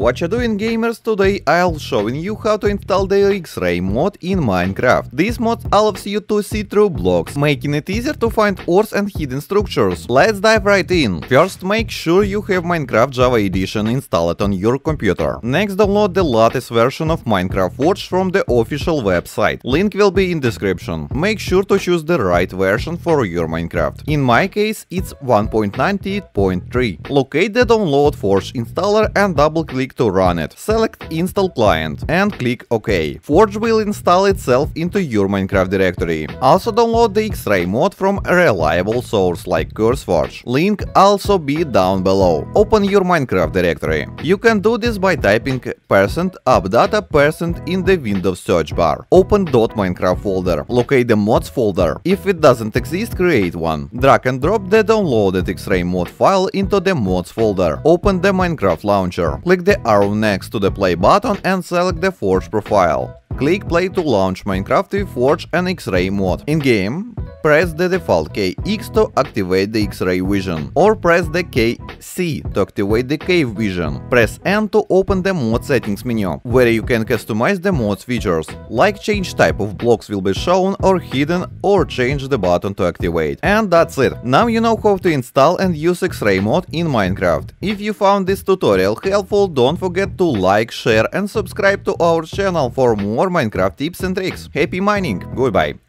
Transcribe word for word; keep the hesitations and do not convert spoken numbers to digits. What you doing, gamers? Today I'll showing you how to install the X-Ray mod in Minecraft. This mod allows you to see through blocks, making it easier to find ores and hidden structures. Let's dive right in. First, make sure you have Minecraft Java Edition installed on your computer. Next, download the latest version of Minecraft Forge from the official website. Link will be in description. Make sure to choose the right version for your Minecraft. In my case, it's one point ninety point three. Locate the download Forge installer and double-click to run it. Select Install Client and click OK. Forge will install itself into your Minecraft directory. Also download the X-Ray mod from a reliable source like CurseForge. Link also be down below. Open your Minecraft directory. You can do this by typing percent updata percent in the Windows search bar. Open .minecraft folder. Locate the mods folder. If it doesn't exist, create one. Drag and drop the downloaded X-Ray mod file into the mods folder. Open the Minecraft launcher. Click the arrow next to the play button and select the Forge profile. Click play to launch Minecraft with Forge and X-Ray mod. In-game, press the default K X to activate the X-Ray vision, or press the K C to activate the cave vision. Press N to open the mod settings menu, where you can customize the mod's features, like change type of blocks will be shown or hidden, or change the button to activate. And that's it. Now you know how to install and use X-Ray mod in Minecraft. If you found this tutorial helpful, don't forget to like, share and subscribe to our channel for more Minecraft tips and tricks. Happy mining! Goodbye!